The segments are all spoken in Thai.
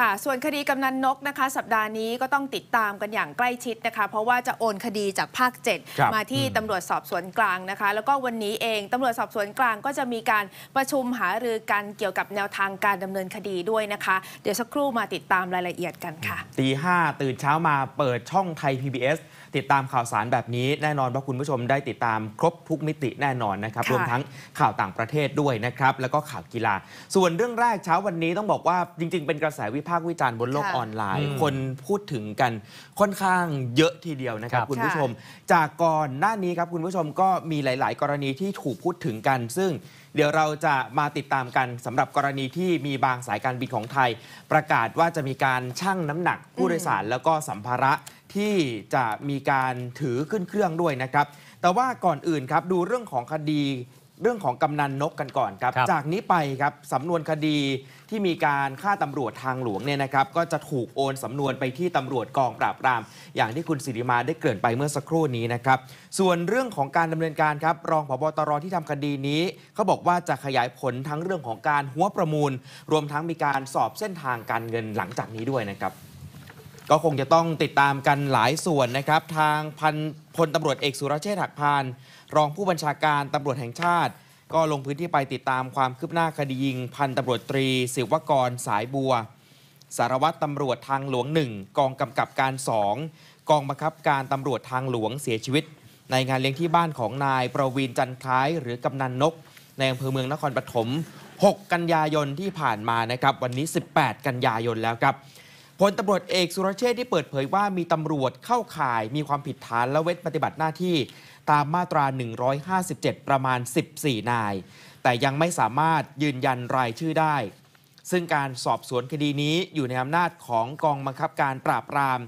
ค่ะส่วนคดีกำนันนกนะคะสัปดาห์นี้ก็ต้องติดตามกันอย่างใกล้ชิดนะคะเพราะว่าจะโอนคดีจากภาค 7มาที่ตำรวจสอบสวนกลางนะคะแล้วก็วันนี้เองตำรวจสอบสวนกลางก็จะมีการประชุมหารือกันเกี่ยวกับแนวทางการดำเนินคดีด้วยนะคะเดี๋ยวสักครู่มาติดตามรายละเอียดกันค่ะ 5 ตื่นเช้ามาเปิดช่องไทย PBSติดตามข่าวสารแบบนี้แน่นอนว่าคุณผู้ชมได้ติดตามครบทุกมิติแน่นอนนะครับรวมทั้งข่าวต่างประเทศด้วยนะครับแล้วก็ข่าวกีฬาส่วนเรื่องแรกเช้าวันนี้ต้องบอกว่าจริงๆเป็นกระแสวิพากษ์วิจารณ์บนโลกออนไลน์คนพูดถึงกันค่อนข้างเยอะทีเดียวนะครับคุณผู้ชมจากก่อนหน้านี้ครับคุณผู้ชมก็มีหลายๆกรณีที่ถูกพูดถึงกันซึ่งเดี๋ยวเราจะมาติดตามกันสำหรับกรณีที่มีบางสายการบินของไทยประกาศว่าจะมีการชั่งน้ำหนักผู้โดยสารแล้วก็สัมภาระที่จะมีการถือขึ้นเครื่องด้วยนะครับแต่ว่าก่อนอื่นครับดูเรื่องของคดีเรื่องของกำนันนกกันก่อนครับจากนี้ไปครับสำนวนคดีที่มีการฆ่าตำรวจทางหลวงเนี่ยนะครับก็จะถูกโอนสำนวนไปที่ตำรวจกองปราบปรามอย่างที่คุณศิริมาได้เกริ่นไปเมื่อสักครู่นี้นะครับส่วนเรื่องของการดำเนินการครับรองผบ.ตร.ที่ทำคดีนี้เขาบอกว่าจะขยายผลทั้งเรื่องของการหัวประมูลรวมทั้งมีการสอบเส้นทางการเงินหลังจากนี้ด้วยนะครับก็คงจะต้องติดตามกันหลายส่วนนะครับทางพลตำรวจเอกสุรเชษฐ์หักพานรองผู้บัญชาการตำรวจแห่งชาติก็ลงพื้นที่ไปติดตามความคืบหน้าคดียิงพันตำรวจตรีศิวกรสายบัวสารวัตรตำรวจทางหลวง1กองกำกับการ2กองบังคับการตำรวจทางหลวงเสียชีวิตในงานเลี้ยงที่บ้านของนายประวีณจันคล้ายหรือกำนันนกในอำเภอเมืองนครปฐม6กันยายนที่ผ่านมานะครับวันนี้18กันยายนแล้วครับพลตำรวจเอกสุรเชษฐ์ที่เปิดเผยว่ามีตำรวจเข้าข่ายมีความผิดฐานละเว้นปฏิบัติหน้าที่ตามมาตรา157ประมาณ14นายแต่ยังไม่สามารถยืนยันรายชื่อได้ซึ่งการสอบสวนคดีนี้อยู่ในอำนาจของกองบังคับการปราบปราม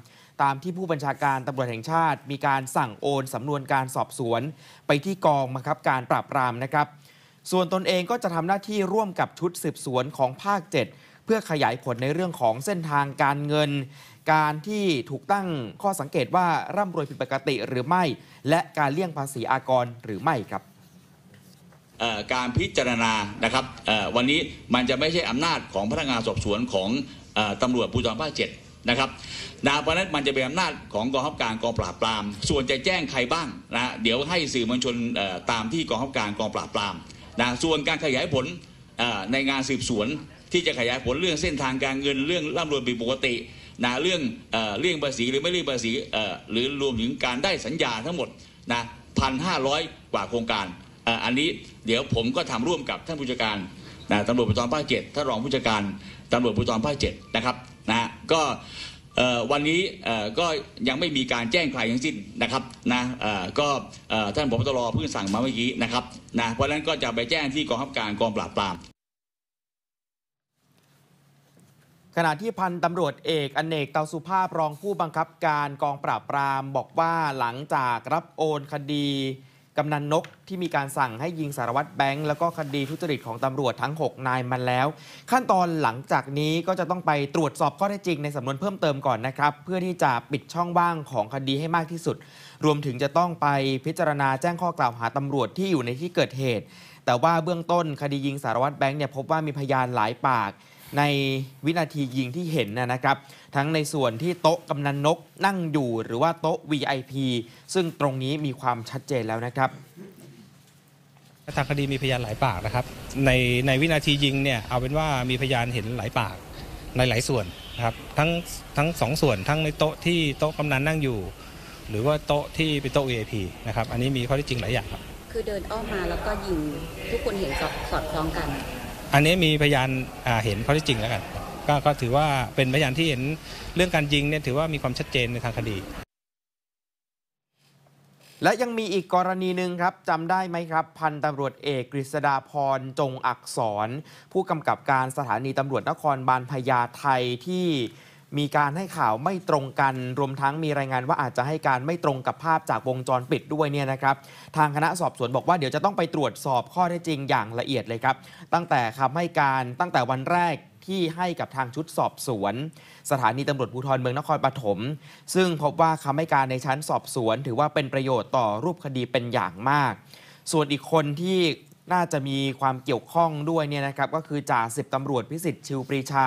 ตามที่ผู้บัญชาการตำรวจแห่งชาติมีการสั่งโอนสำนวนการสอบสวนไปที่กองบังคับการปราบปรามนะครับส่วนตนเองก็จะทำหน้าที่ร่วมกับชุดสืบสวนของภาค 7เพื่อขยายผลในเรื่องของเส้นทางการเงินการที่ถูกตั้งข้อสังเกตว่าร่ำรวยผิดปกติหรือไม่และการเลี่ยงภาษีอากรหรือไม่ครับการพิจารณานะครับวันนี้มันจะไม่ใช่อำนาจของพนักงานสอบสวนของตำรวจภูธรภาค 7นะครับเพราะนั้นมันจะเป็นอำนาจของกองทัพการกองปราบปรามส่วนจะแจ้งใครบ้างนะเดี๋ยวให้สื่อมวลชนตามที่กองทัพการกองปราบปรามนะส่วนการขยายผลในงานสืบสวนที่จะขยายผลเรื่องเส้นทางการเงินเรื่องร่ำรวยผิดปกตินะเรื่องเลี่ยงภาษีหรือไม่เลี่ยงภาษีหรือรวมถึงการได้สัญญาทั้งหมดนะ 1,500 กว่าโครงการอันนี้เดี๋ยวผมก็ทำร่วมกับท่านผู้จัดการนะตำรวจภูธรภาค 7ท่านรองผู้จัดการตำรวจภูธรภาค 7นะครับนะก็วันนี้ก็ยังไม่มีการแจ้งใครทั้งสิ้นนะครับนะก็ท่านผบ.ตร.เพิ่งสั่งมาเมื่อกี้นะครับนะเพราะฉะนั้นก็จะไปแจ้งที่กองบังคับการกองปราบปรามขณะที่พันตำรวจเอกอเนกเตาสุภาพรองผู้บังคับการกองปราบปรามบอกว่าหลังจากรับโอนคดีกำนันนกที่มีการสั่งให้ยิงสารวัตรแบงค์แล้วก็คดีทุจริตของตำรวจทั้ง6นายมาแล้วขั้นตอนหลังจากนี้ก็จะต้องไปตรวจสอบข้อเท็จจริงในสำนวนเพิ่มเติมก่อนนะครับเพื่อที่จะปิดช่องว่างของคดีให้มากที่สุดรวมถึงจะต้องไปพิจารณาแจ้งข้อกล่าวหาตำรวจที่อยู่ในที่เกิดเหตุแต่ว่าเบื้องต้นคดียิงสารวัตรแบงค์เนี่ยพบว่ามีพยานหลายปากในวินาทียิงที่เห็นนะครับทั้งในส่วนที่โต๊ะกำนันนกนั่งอยู่หรือว่าโต๊ะ VIP ซึ่งตรงนี้มีความชัดเจนแล้วนะครับทางคดีมีพยานหลายปากนะครับในวินาทียิงเนี่ยเอาเป็นว่ามีพยานเห็นหลายปากในหลายส่วนนะครับทั้งสองส่วนทั้งในโต๊ะที่โต๊ะกำนันนั่งอยู่หรือว่าโต๊ะที่เป็นโต๊ะ VIP นะครับอันนี้มีข้อเท็จจริงหลายอย่างครับคือเดินอ้อมมาแล้วก็ยิงทุกคนเห็นสอดคล้องกันอันนี้มีพยานเห็นข้อเท็จจริงแล้วกันก็ถือว่าเป็นพยานที่เห็นเรื่องการยิงเนี่ยถือว่ามีความชัดเจนในทางคดีและยังมีอีกกรณีหนึ่งครับจำได้ไหมครับพันตำรวจเอกกฤษดาพรจงอักษรผู้กำกับการสถานีตำรวจนครบาลพญาไทที่มีการให้ข่าวไม่ตรงกันรวมทั้งมีรายงานว่าอาจจะให้การไม่ตรงกับภาพจากวงจรปิดด้วยเนี่ยนะครับทางคณะสอบสวนบอกว่าเดี๋ยวจะต้องไปตรวจสอบข้อเท็จจริงอย่างละเอียดเลยครับตั้งแต่คำให้การตั้งแต่วันแรกที่ให้กับทางชุดสอบสวนสถานีตำรวจภูธรเมืองนครปฐมซึ่งพบว่าคำให้การในชั้นสอบสวนถือว่าเป็นประโยชน์ต่อรูปคดีเป็นอย่างมากส่วนอีกคนที่ น่าจะมีความเกี่ยวข้องด้วยเนี่ยนะครับก็คือจ่าสิบตำรวจพิสิทธิ์ชิวปรีชา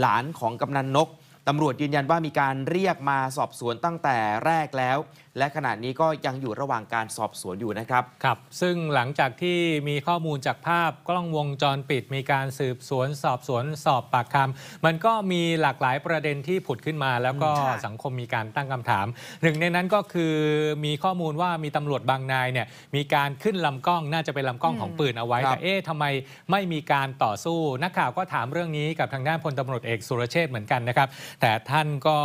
หลานของกำนันนกตำรวจยืนยันว่ามีการเรียกมาสอบสวนตั้งแต่แรกแล้วและขณะนี้ก็ยังอยู่ระหว่างการสอบสวนอยู่นะครับครับซึ่งหลังจากที่มีข้อมูลจากภาพกล้องวงจรปิดมีการสืบสวนสอบสวนสอบปากคำมันก็มีหลากหลายประเด็นที่ผุดขึ้นมาแล้วก็สังคมมีการตั้งคำถามหนึ่งในนั้นก็คือมีข้อมูลว่ามีตำรวจบางนายเนี่ยมีการขึ้นลำกล้องน่าจะเป็นลำกล้องของปืนเอาไว้แต่ทำไมไม่มีการต่อสู้นักข่าวก็ถามเรื่องนี้กับทางด้านพลตำรวจเอกสุรเชษฐ์เหมือนกันนะครับแต่ท่านก็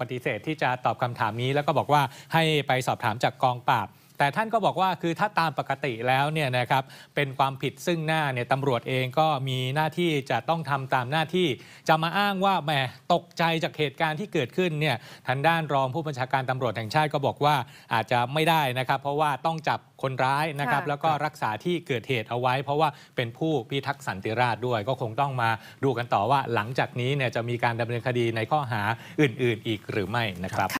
ปฏิเสธที่จะตอบคำถามนี้แล้วก็บอกว่าให้ไปสอบถามจากกองปราบแต่ท่านก็บอกว่าคือถ้าตามปกติแล้วเนี่ยนะครับเป็นความผิดซึ่งหน้าเนี่ยตำรวจเองก็มีหน้าที่จะต้องทำตามหน้าที่จะมาอ้างว่าแหมตกใจจากเหตุการณ์ที่เกิดขึ้นเนี่ยทางด้านรองผู้บัญชาการตำรวจแห่งชาติก็บอกว่าอาจจะไม่ได้นะครับเพราะว่าต้องจับคนร้ายนะครับแล้วก็รักษาที่เกิดเหตุเอาไว้เพราะว่าเป็นผู้พิทักษ์สันติราษฎร์ด้วยก็คงต้องมาดูกันต่อว่าหลังจากนี้เนี่ยจะมีการดำเนินคดีในข้อหาอื่นๆอีกหรือไม่นะครับ